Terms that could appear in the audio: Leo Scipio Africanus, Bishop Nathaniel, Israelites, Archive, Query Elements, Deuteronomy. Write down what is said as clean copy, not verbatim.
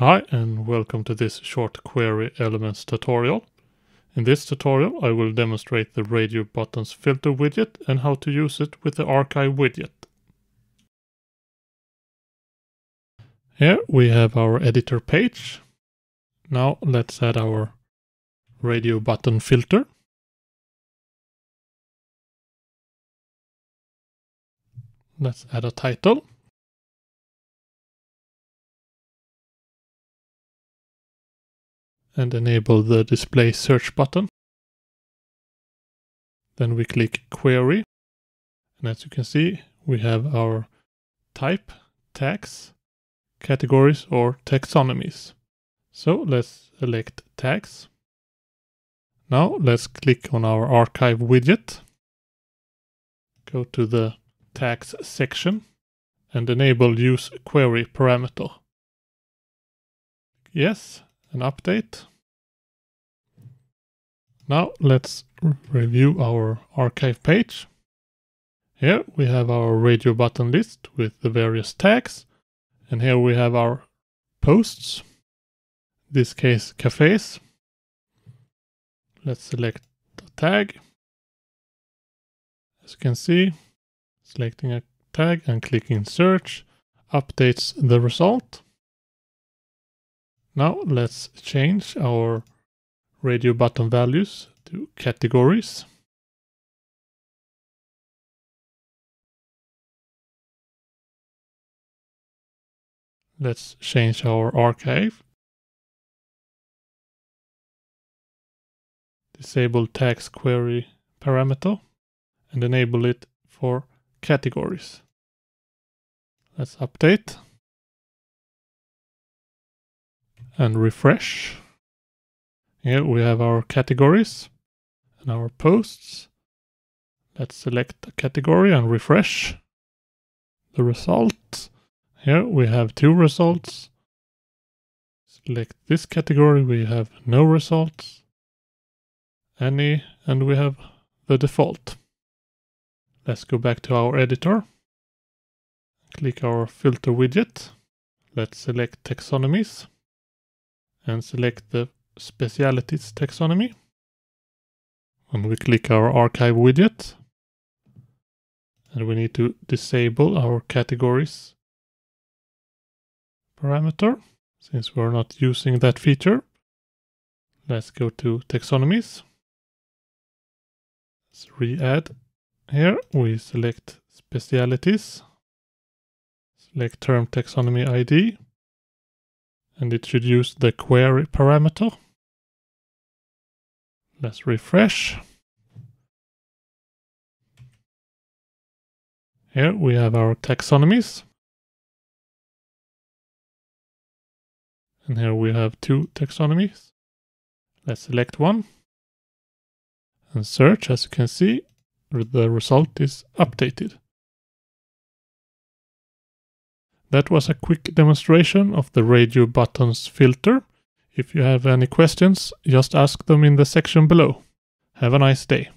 Hi, and welcome to this short Query Elements tutorial. In this tutorial, I will demonstrate the radio buttons filter widget and how to use it with the Archive widget. Here we have our editor page. Now let's add our radio button filter. Let's add a title. And enable the display search button. Then we click query. And as you can see, we have our type, tags, categories or taxonomies. So let's select tags. Now let's click on our archive widget. Go to the tags section and enable use query parameter. Yes, an update. Now let's review our archive page. Here we have our radio button list with the various tags, and here we have our posts, in this case cafes. Let's select the tag. As you can see, selecting a tag and clicking search updates the result. Now let's change our radio button values to categories. Let's change our archive. Disable tags query parameter and enable it for categories. Let's update. And refresh. Here we have our categories and our posts. Let's select a category and refresh the result. Here we have two results. Select this category, we have no results. Any, and we have the default. Let's go back to our editor. Click our filter widget. Let's select taxonomies. And select the specialities taxonomy. And we click our archive widget. And we need to disable our categories parameter, since we're not using that feature. Let's go to taxonomies. Let's re-add. Here we select specialities. Select term taxonomy ID. And it should use the query parameter. Let's refresh. Here we have our taxonomies. And here we have two taxonomies. Let's select one. And search, as you can see, the result is updated. That was a quick demonstration of the radio buttons filter. If you have any questions, just ask them in the section below. Have a nice day.